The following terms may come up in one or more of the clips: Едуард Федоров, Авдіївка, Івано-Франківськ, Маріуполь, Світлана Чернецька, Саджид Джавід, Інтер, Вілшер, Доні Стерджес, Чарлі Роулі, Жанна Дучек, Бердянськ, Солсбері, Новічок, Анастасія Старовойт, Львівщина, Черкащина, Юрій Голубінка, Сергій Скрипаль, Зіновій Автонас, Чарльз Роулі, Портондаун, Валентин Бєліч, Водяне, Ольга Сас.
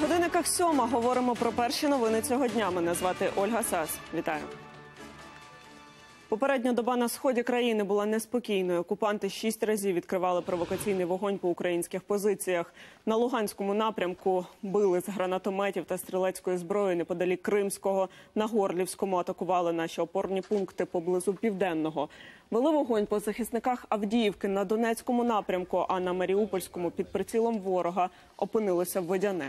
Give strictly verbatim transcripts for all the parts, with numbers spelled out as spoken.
На годинниках сьома говоримо про перші новини цього дня. Мене звати Ольга Сас. Вітаю. Попередня доба на сході країни була неспокійною. Окупанти шість разів відкривали провокаційний вогонь по українських позиціях. На Луганському напрямку били з гранатометів та стрілецької зброї неподалік Кримського. На Горлівському атакували наші опорні пункти поблизу Південного. Вели вогонь по захисниках Авдіївки на Донецькому напрямку, а на Маріупольському під прицілом ворога опинилося Водяне.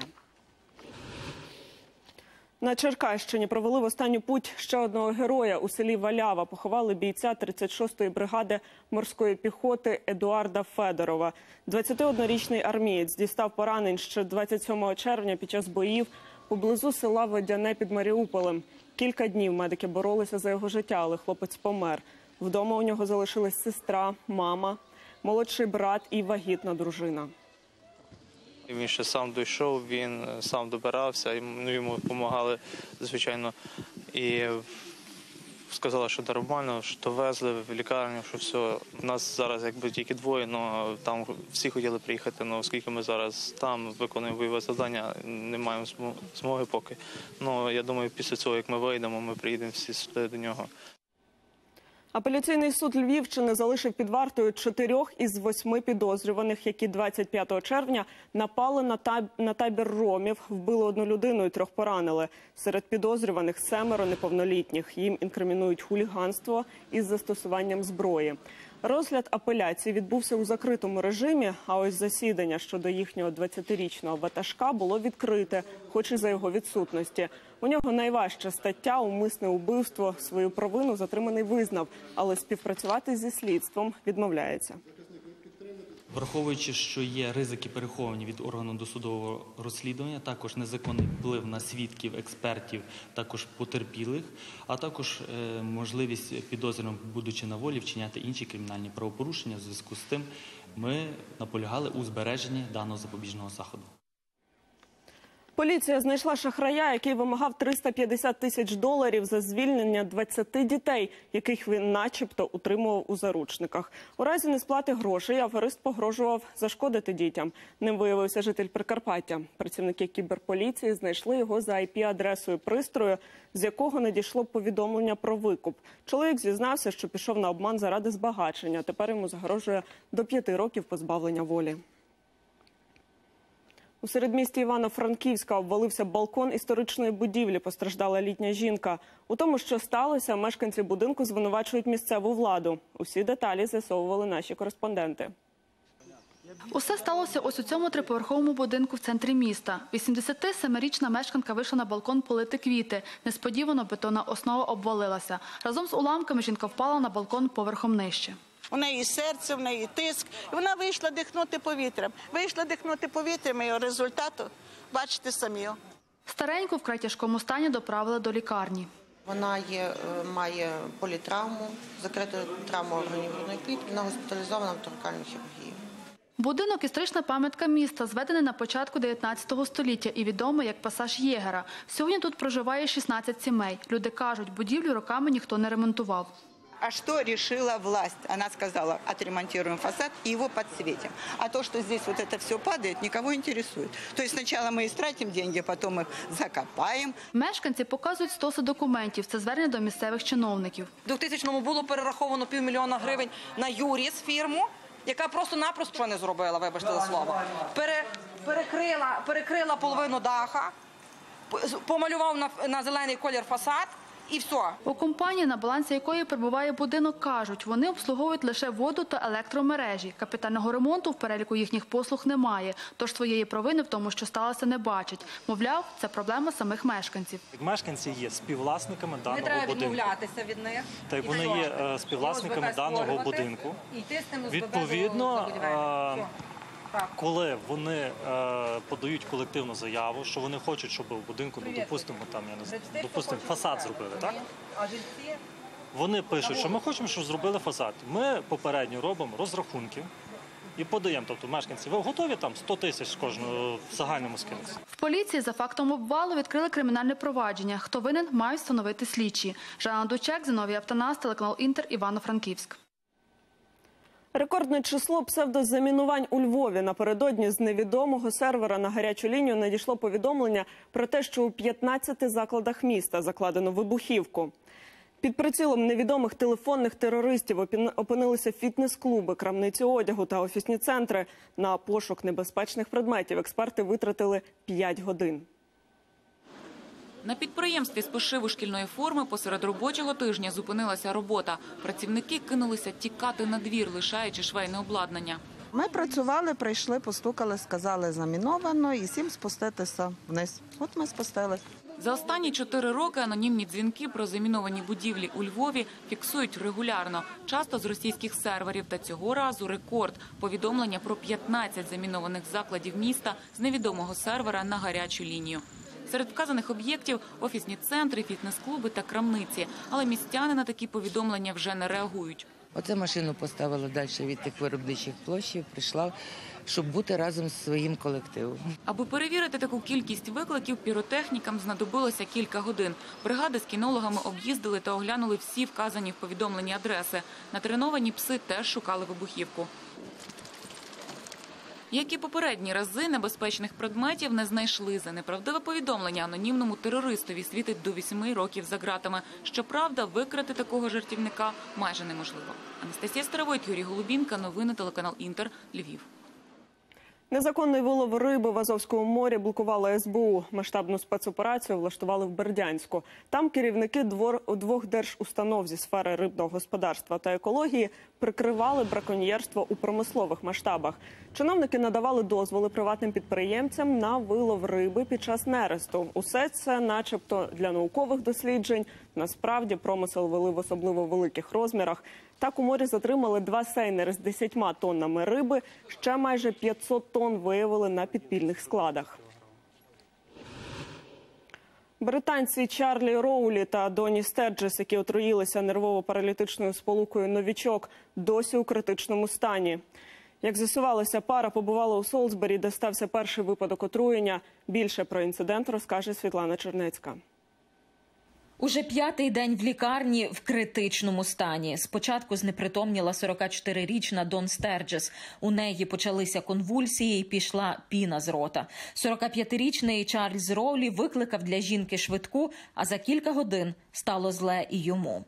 На Черкащині провели в останню путь ще одного героя. У селі Валява поховали бійця тридцять шостої бригади морської піхоти Едуарда Федорова. двадцятиоднорічний армієць дістав поранень ще двадцять сьомого червня під час боїв поблизу села Водяне під Маріуполем. Кілька днів медики боролися за його життя, але хлопець помер. Вдома у нього залишились сестра, мама, молодший брат і вагітна дружина. Він ще сам дійшов, він сам добирався, йому допомагали, звичайно, і сказали, що нормально, що довезли в лікарню, що все. Нас зараз якби тільки двоє, але там всі хотіли приїхати, але оскільки ми зараз там виконуємо бойове завдання, не маємо змоги поки. Ну, я думаю, після цього, як ми вийдемо, ми приїдемо всі сюди до нього. Апеляційний суд Львівщини залишив під вартою чотирьох із восьми підозрюваних, які двадцять п'ятого червня напали на, таб... на табір ромів, вбили одну людину і трьох поранили. Серед підозрюваних семеро неповнолітніх. Їм інкримінують хуліганство із застосуванням зброї. Розгляд апеляції відбувся у закритому режимі, а ось засідання щодо їхнього двадцятирічного ватажка було відкрите, хоч і за його відсутності. У нього найважча стаття – умисне вбивство. Свою провину затриманий визнав, але співпрацювати зі слідством відмовляється. Враховуючи, що є ризики, переховані від органу досудового розслідування, також незаконний вплив на свідків, експертів, також потерпілих, а також е, можливість підозрюваним, будучи на волі, вчиняти інші кримінальні правопорушення, в зв'язку з тим ми наполягали у збереженні даного запобіжного заходу. Поліція знайшла шахрая, який вимагав триста п'ятдесят тисяч доларів за звільнення двадцяти дітей, яких він начебто утримував у заручниках. У разі несплати грошей аферист погрожував зашкодити дітям. Ним виявився житель Прикарпаття. Працівники кіберполіції знайшли його за ай пі-адресою пристрою, з якого надійшло повідомлення про викуп. Чоловік зізнався, що пішов на обман заради збагачення. Тепер йому загрожує до п'яти років позбавлення волі. У середмісті Івано-Франківська обвалився балкон історичної будівлі, постраждала літня жінка. У тому, що сталося, мешканці будинку звинувачують місцеву владу. Усі деталі з'ясовували наші кореспонденти. Усе сталося ось у цьому триповерховому будинку в центрі міста. вісімдесятисемирічна мешканка вийшла на балкон полити квіти. Несподівано бетонна основа обвалилася. Разом з уламками жінка впала на балкон поверхом нижче. У неї серце, у неї тиск. І вона вийшла дихнути повітрям. Вийшла дихнути повітрям, і результату бачите самі. Стареньку в край тяжкому стані доправили до лікарні. Вона є, має політравму, закриту травму органів грудної клітки, вона госпіталізована в торакальну хірургію. Будинок – історична пам'ятка міста, зведений на початку дев'ятнадцятого століття і відомий як пасаж Єгера. Сьогодні тут проживає шістнадцять сімей. Люди кажуть, будівлю роками ніхто не ремонтував. А что решила власть? Она сказала, отремонтируем фасад и его подсветим. А то, что здесь вот это все падает, никого интересует. То есть сначала мы истратим деньги, потом их закопаем. Мешканці показують стоси документів. Це звернення до місцевих чиновників. У двохтисячному було перераховано півмільйона гривень на юріс фірму, яка просто-напросто не зробила, вибачте за слово. Пере, перекрила, перекрила половину даха, помалював на, на зелений колір фасад. І все. У компанії, на балансі якої перебуває будинок, кажуть, вони обслуговують лише воду та електромережі. Капітального ремонту в переліку їхніх послуг немає, тож своєї провини в тому, що сталося, не бачать. Мовляв, це проблема самих мешканців. Мешканці є співвласниками даного будинку. Не треба відмовлятися від них. Так, вони є співвласниками даного будинку. Відповідно, коли вони е, подають колективну заяву, що вони хочуть, щоб в будинку, ну, допустимо, там, я не знаю, допустимо, фасад зробили, так? Вони пишуть, що ми хочемо, щоб зробили фасад. Ми попередньо робимо розрахунки і подаємо, тобто мешканці, ви готові там сто тисяч кожного в загальному скинути? В поліції за фактом обвалу відкрили кримінальне провадження. Хто винен, мають встановити слідчі. Жанна Дучек, Зіновій Автонас, телеканал Інтер, Івано-Франківськ. Рекордне число псевдозамінувань у Львові. Напередодні з невідомого сервера на гарячу лінію надійшло повідомлення про те, що у п'ятнадцяти закладах міста закладено вибухівку. Під прицілом невідомих телефонних терористів опинилися фітнес-клуби, крамниці одягу та офісні центри. На пошук небезпечних предметів експерти витратили п'ять годин. На підприємстві з пошиву шкільної форми посеред робочого тижня зупинилася робота. Працівники кинулися тікати на двір, лишаючи швейне обладнання. Ми працювали, прийшли, постукали, сказали заміновано і всім спуститися вниз. От ми спустилися. За останні чотири роки анонімні дзвінки про заміновані будівлі у Львові фіксують регулярно, часто з російських серверів. Та цього разу рекорд – повідомлення про п'ятнадцять замінованих закладів міста з невідомого сервера на гарячу лінію. Серед вказаних об'єктів – офісні центри, фітнес-клуби та крамниці. Але містяни на такі повідомлення вже не реагують. Оце машину поставила далі від тих виробничих площів, прийшла, щоб бути разом з своїм колективом. Аби перевірити таку кількість викликів, піротехнікам знадобилося кілька годин. Бригади з кінологами об'їздили та оглянули всі вказані в повідомленні адреси. Натреновані пси теж шукали вибухівку. Як і попередні рази, небезпечних предметів не знайшли. За неправдиве повідомлення анонімному терористові світить до вісьми років за ґратами. Щоправда, викрити такого жартівника майже неможливо. Анастасія Старовойт, Юрій Голубінка, новини телеканал «Інтер», Львів. Незаконний вилов риби в Азовському морі блокувала ес бе у. Масштабну спецоперацію влаштували в Бердянську. Там керівники двох держустанов зі сфери рибного господарства та екології прикривали браконьєрство у промислових масштабах. Чиновники надавали дозволи приватним підприємцям на вилов риби під час нересту. Усе це начебто для наукових досліджень. Насправді промисел вели в особливо великих розмірах. Так у морі затримали два сейнери з десятьма тоннами риби, ще майже п'ятсот тонн виявили на підпільних складах. Британці Чарлі Роулі та Доні Стерджес, які отруїлися нервово-паралітичною сполукою «Новічок», досі у критичному стані. Як з'ясувалося, пара побувала у Солсбері, де стався перший випадок отруєння. Більше про інцидент розкаже Світлана Чернецька. Уже п'ятий день в лікарні в критичному стані. Спочатку знепритомніла сорокачотирирічна Дон Стерджес. У неї почалися конвульсії і пішла піна з рота. сорокап'ятирічний Чарльз Роулі викликав для жінки швидку, а за кілька годин стало зле і йому.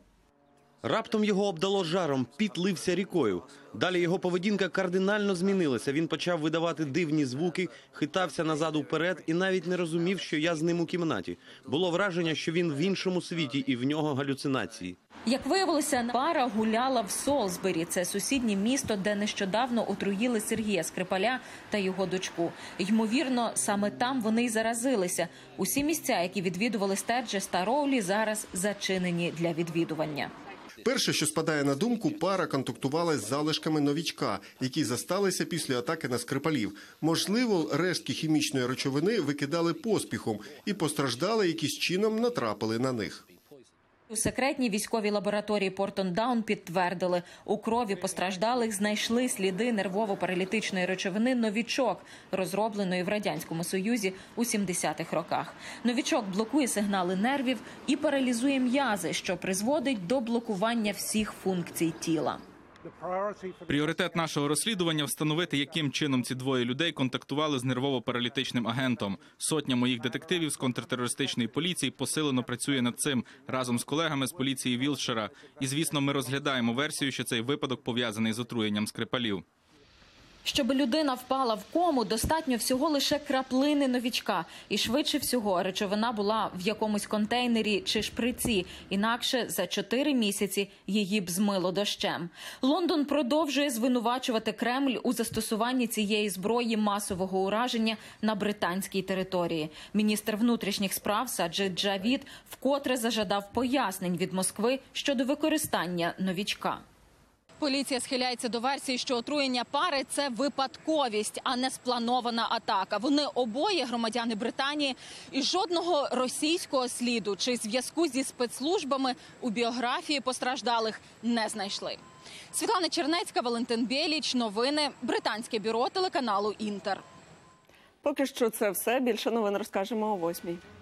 Раптом його обдало жаром, піт лився рікою. Далі його поведінка кардинально змінилася. Він почав видавати дивні звуки, хитався назад-уперед і навіть не розумів, що я з ним у кімнаті. Було враження, що він в іншому світі і в нього галюцинації. Як виявилося, пара гуляла в Солсбері. Це сусіднє місто, де нещодавно отруїли Сергія Скрипаля та його дочку. Ймовірно, саме там вони й заразилися. Усі місця, які відвідували Стерджес та Роулі, зараз зачинені для відвідування. Перше, що спадає на думку, пара контактувала з залишками новічка, які засталися після атаки на Скрипалів. Можливо, рештки хімічної речовини викидали поспіхом і постраждали якимось чином натрапили на них. У секретній військовій лабораторії Портондаун підтвердили, у крові постраждалих знайшли сліди нервово-паралітичної речовини «Новічок», розробленої в Радянському Союзі у сімдесятих роках. «Новічок» блокує сигнали нервів і паралізує м'язи, що призводить до блокування всіх функцій тіла. Пріоритет нашого розслідування – встановити, яким чином ці двоє людей контактували з нервово-паралітичним агентом. Сотня моїх детективів з контртерористичної поліції посилено працює над цим разом з колегами з поліції Вілшера. І, звісно, ми розглядаємо версію, що цей випадок пов'язаний з отруєнням Скрипалів. Щоб людина впала в кому, достатньо всього лише краплини новічка. І швидше всього речовина була в якомусь контейнері чи шприці. Інакше за чотири місяці її б змило дощем. Лондон продовжує звинувачувати Кремль у застосуванні цієї зброї масового ураження на британській території. Міністр внутрішніх справ Саджид Джавід вкотре зажадав пояснень від Москви щодо використання новічка. Поліція схиляється до версії, що отруєння пари – це випадковість, а не спланована атака. Вони обоє громадяни Британії і жодного російського сліду чи зв'язку зі спецслужбами у біографії постраждалих не знайшли. Світлана Чернецька, Валентин Бєліч, новини, британське бюро телеканалу «Інтер». Поки що це все. Більше новин розкажемо о восьмій.